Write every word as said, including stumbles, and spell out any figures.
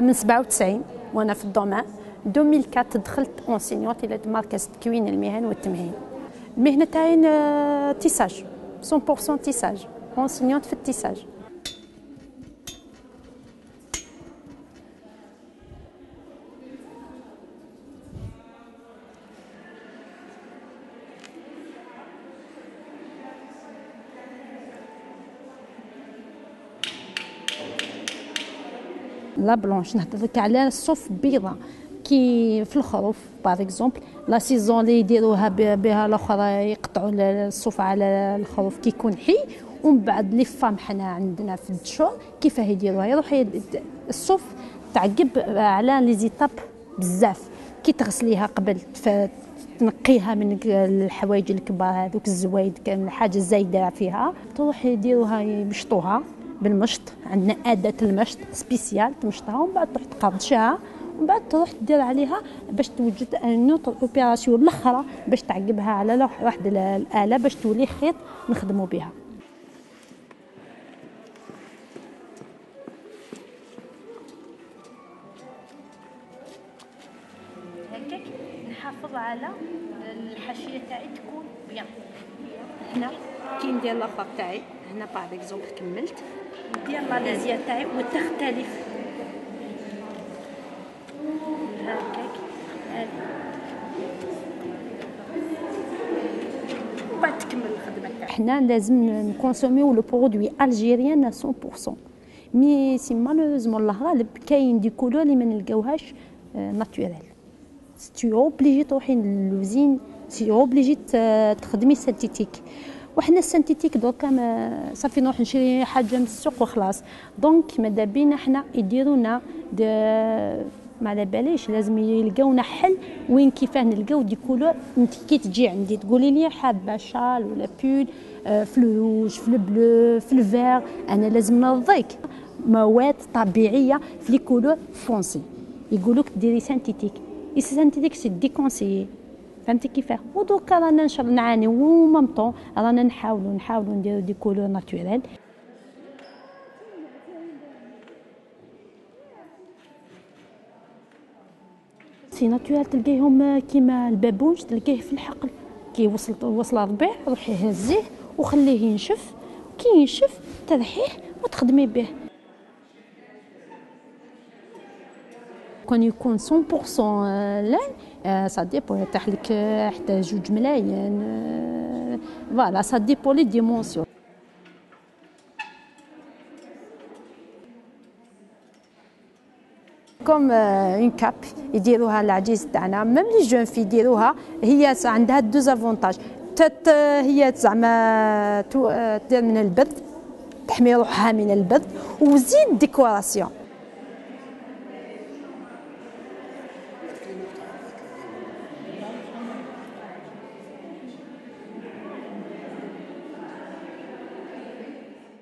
من سبعة وتسعين وانا في الدومين. ألفين وأربعة دخلت اونسينيونت الى مركز تكوين المهن والتمهين. المهنه تاعي تيساج مية بالمية تيساج، اونسينيونت في التيساج. لا بلونش نهضر لك على الصوف بيضه كي في الخروف باغ اكزومبل، لا سيزون اللي يديروها بها الاخرى يقطعوا الصوف على الخروف كي يكون حي، ومن بعد لي فام حنا عندنا في الدشور كيفاه يديروها، يروح الصوف تعقب على لي زيتاب بزاف، كي تغسليها قبل تنقيها من الحوايج الكبار هذوك الزوايد الحاجه الزايده فيها، تروح يديروها يمشطوها بالمشط، عندنا أداة المشط سبيسيال تمشطها ومن بعد تروح تقرطشها ومن بعد تروح تدير عليها باش توجد نوطر اوبيراسيون الاخرى باش تعقبها على واحد الآلة باش تولي خيط نخدموا بها. هكاك نحافظ على الحاشية تاعي تكون بيان. هنا كي ندير لاخر تاعي هنا باغ اكزومبل كملت ندير لا ليزيا تاعي وتختلف هكاك وبعد تكمل الخدمه تاعنا. حنا لازم نكونسوميو لو برودوي الجيريان مية بالمية، مي سي مالوزمون الغالب كاين دي كولور اللي ما نلقاوهاش ناتوريل، سي اوبليجي تروحي للوزين، سي اوبليجي تخدمي سانتيتيك، وحنا السانتيتيك دوكا صافي نروح نشري حاجه من السوق وخلاص. دونك ماذا بينا حنا يديرونا ما على باليش، لازم يلقاونا حل وين كيفاه نلقاو دي كولور. انت كي تجي عندي تقولي لي حابه شال ولا بول في الروج في البلو في الفير، انا لازم نرضيك مواد طبيعيه في لي كولور فونسي. يقولوك ديري سانتيتيك، السانتيتيك سي ديكونسيي، فهمتي كيفاه؟ ودوكا رانا ان شاء الله نعاني ومام طون رانا نحاولوا نحاولوا نديروا دي كولور ناتوريل. سي ناتوريل تلقايهم كيما البابونج تلقاه في الحقل، كي وصل وصل الربيع روحي هزيه وخليه ينشف، كي ينشف ترحيه وتخدمي به. كون يكون مية بالمية لان سا ديبو يطيح لك حتى جوج ملايين فوالا، سا ديبو لي ديمونسيون. كوم اون كاب يديروها العجيز تاعنا، ميم لي جون في يديروها، هي عندها دو زافونتاج، هي زعما دير من البرد تحمي روحها من البرد وزيد ديكوراسيون.